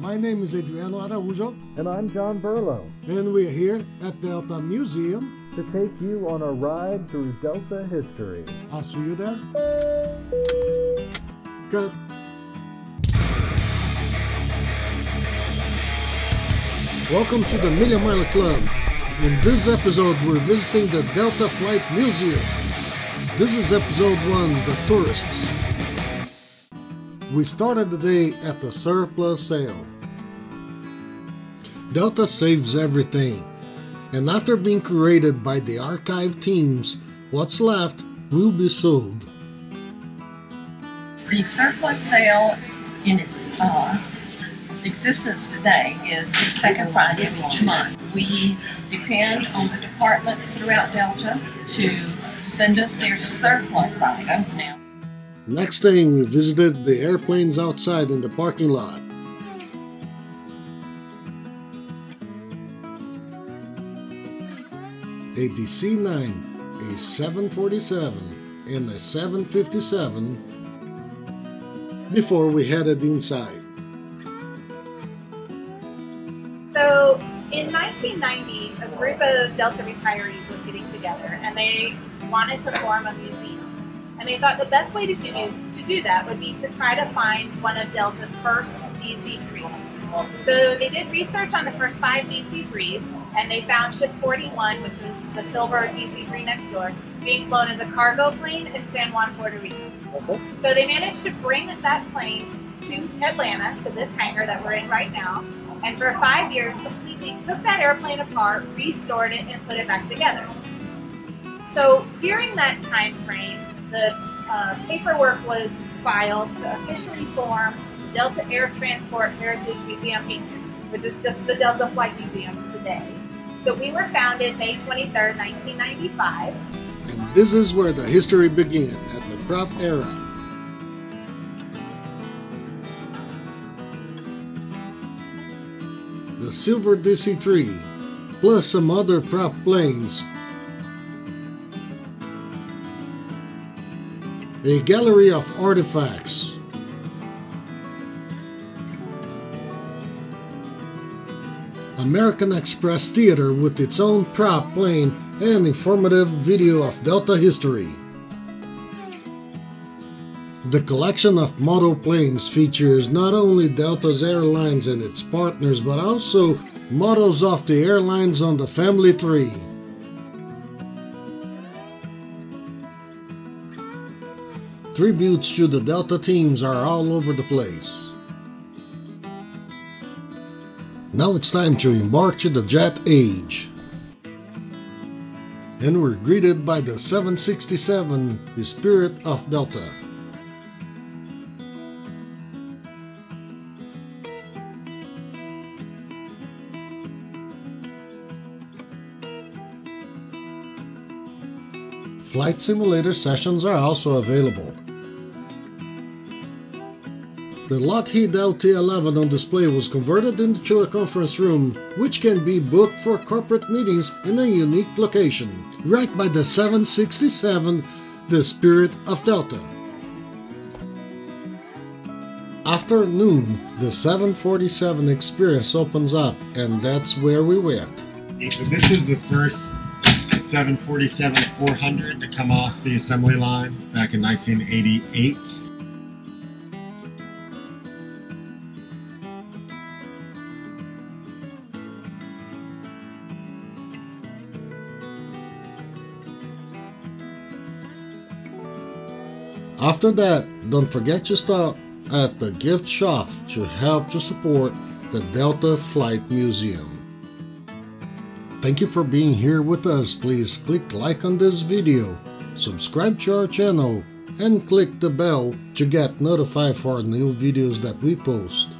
My name is Adriano Araújo. And I'm John Burlow. And we're here at Delta Museum to take you on a ride through Delta history. I'll see you there. Cut. Welcome to the Million Miler Club. In this episode, we're visiting the Delta Flight Museum. This is episode 1, The Tourists. We started the day at the surplus sale. Delta saves everything, and after being curated by the archive teams, what's left will be sold. The surplus sale in its existence today is the second Friday of each month. We depend on the departments throughout Delta to send us their surplus items now. Next thing, we visited the airplanes outside in the parking lot. A DC-9, a 747, and a 757 before we headed inside. So, in 1990, a group of Delta retirees was getting together and they wanted to form a museum. And they thought the best way to do that would be to try to find one of Delta's first DC-3s. So they did research on the first 5 DC-3s, and they found ship 41, which is the silver DC-3 next door, being flown as a cargo plane in San Juan, Puerto Rico. Okay. So they managed to bring that plane to Atlanta, to this hangar that we're in right now, and for 5 years completely took that airplane apart, restored it, and put it back together. So during that time frame, the paperwork was filed to officially form Delta Air Transport Heritage Museum, which is just the Delta Flight Museum today. So we were founded May 23rd, 1995. And this is where the history began, at the prop era. The silver DC-3, plus some other prop planes, a gallery of artifacts, American Express Theater with its own prop plane, and informative video of Delta history. The collection of model planes features not only Delta's airlines and its partners, but also models of the airlines on the Family Tree. Tributes to the Delta teams are all over the place. Now it's time to embark to the jet age. And we're greeted by the 767, the Spirit of Delta. Flight simulator sessions are also available. The Lockheed L-1011 on display was converted into a conference room, which can be booked for corporate meetings in a unique location, right by the 767, the Spirit of Delta. After noon, the 747 experience opens up, and that's where we went. This is the first 747-400 to come off the assembly line back in 1988. After that, don't forget to stop at the gift shop to help to support the Delta Flight Museum. Thank you for being here with us. Please click like on this video, subscribe to our channel, and click the bell to get notified for new videos that we post.